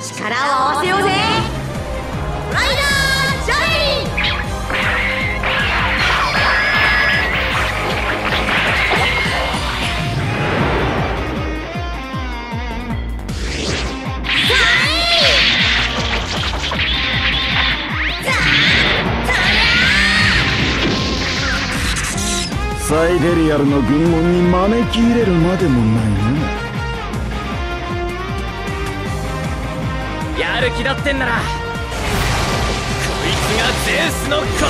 力を合わせようぜ。ライダージャベリン。サイベリアルの軍門に招き入れるまでもないな。やる気だってんならこいつがゼウスの拳だ。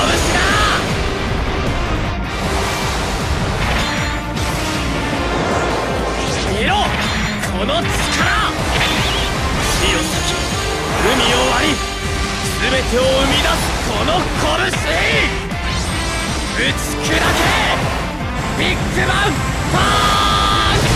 見ろこの力。地を裂き海を割り全てを生み出すこの拳、打ち砕けビッグバンパンチ！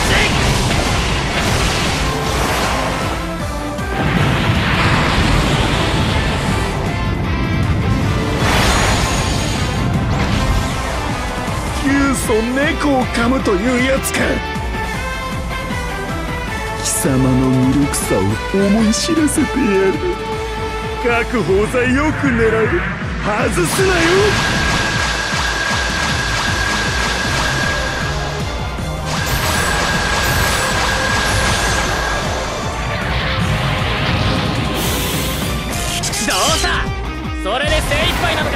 急所猫を噛むというやつか。貴様の無力さを思い知らせてやる。各宝材よく狙う。外すなよ。それで精一杯なのか。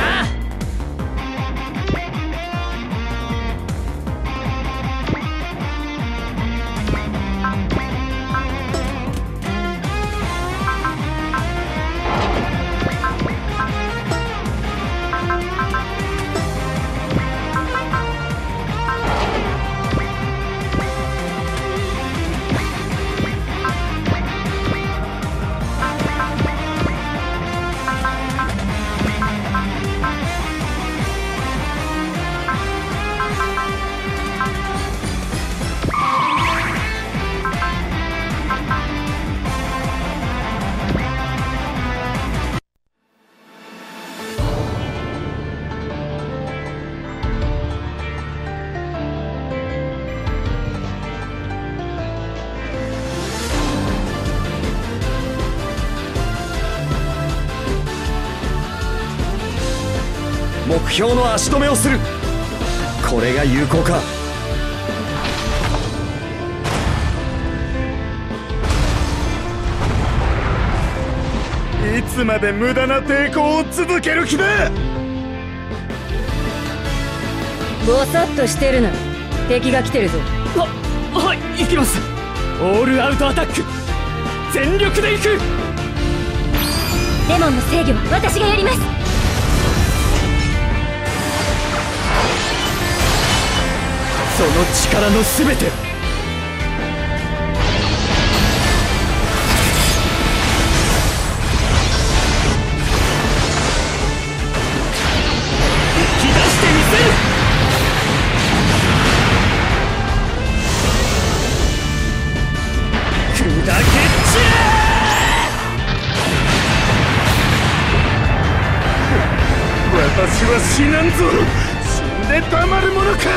目標の足止めをする。これが有効か。いつまで無駄な抵抗を続ける気だ。ぼさっとしてるな。敵が来てるぞ。はい、行きます。オールアウトアタック全力で行く。レモンの制御は私がやります。その力のすべて。引き出してみせる。私は死なんぞ。死んでたまるものか。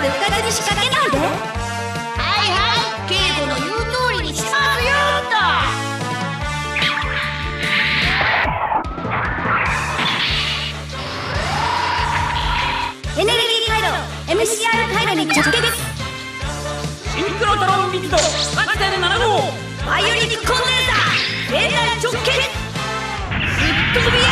部うかつに仕掛けないで。はいはい、ケイコの言う通りにしますよと。エネルギー回路 MCR 回路に直撃です。シンクロトロンビット 8.7 号バイオリンコンデンサー連弾直撃、すっ飛びやー。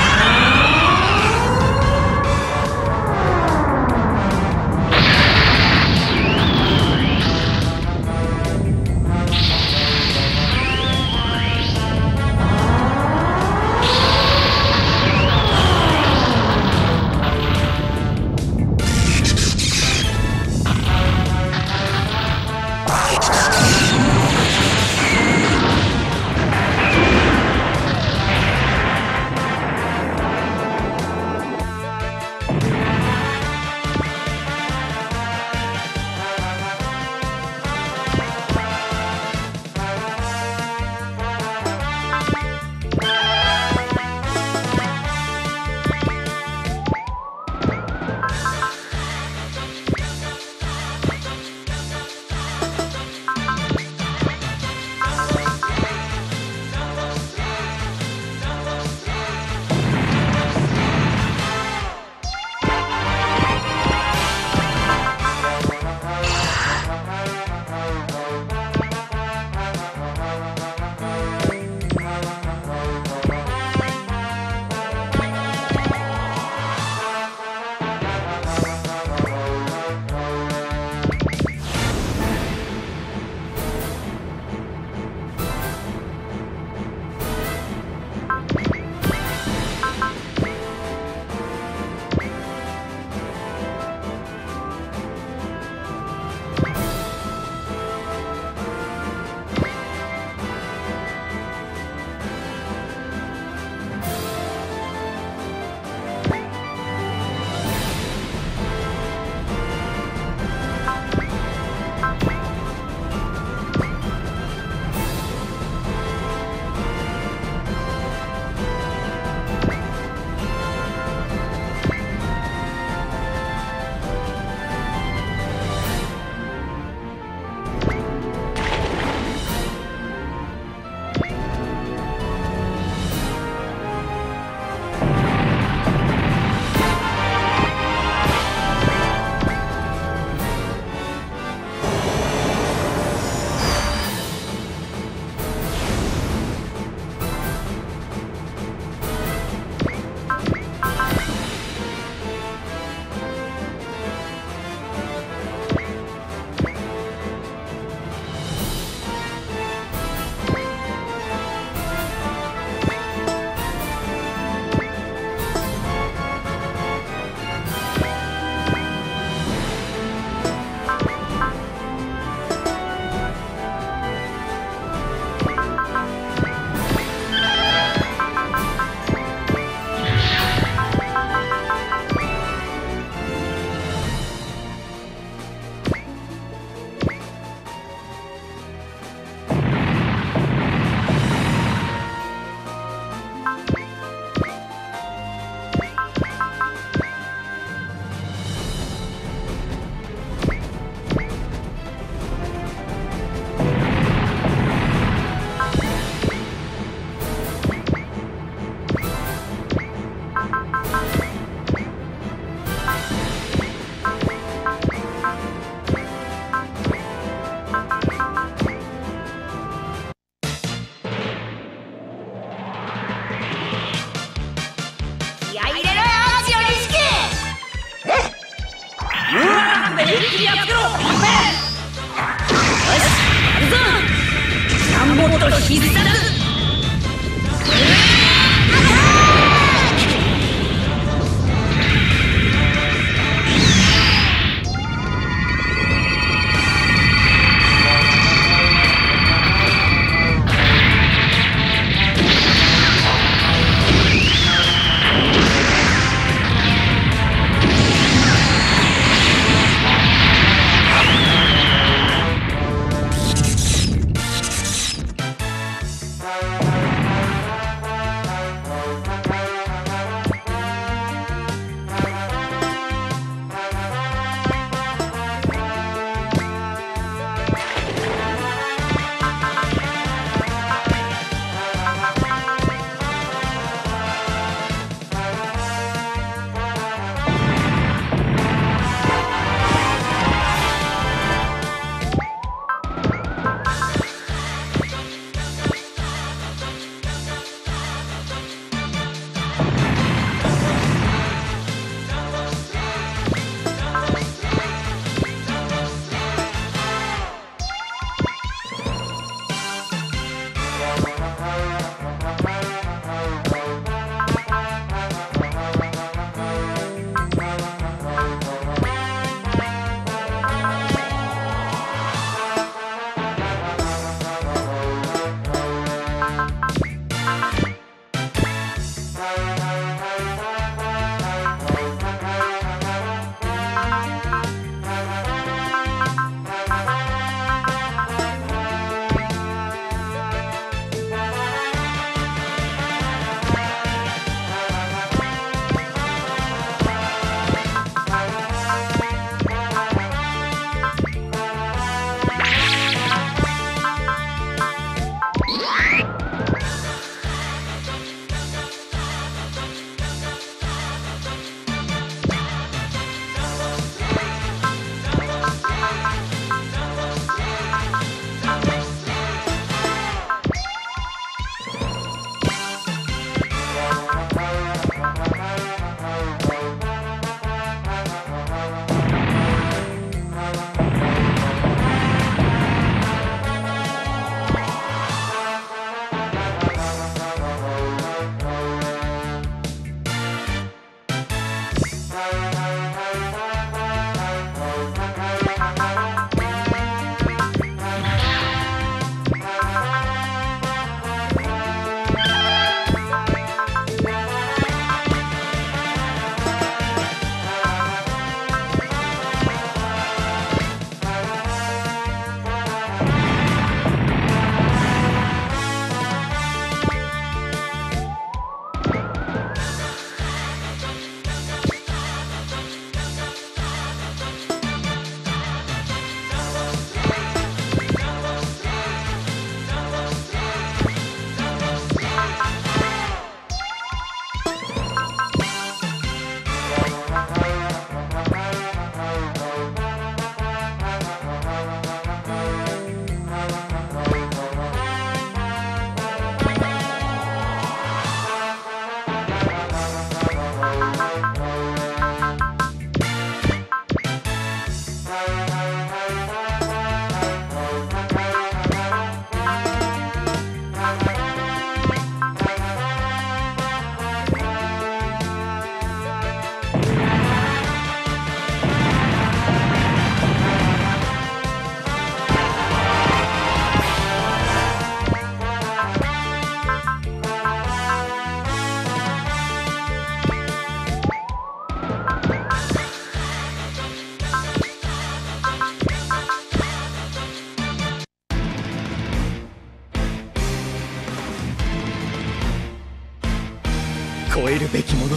超えるべきもの、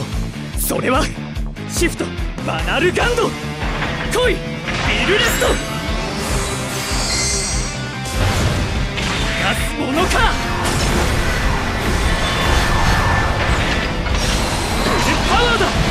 それはシフト、バナルガンド、来いビルレスト、逃がすものか。フルパワーだ。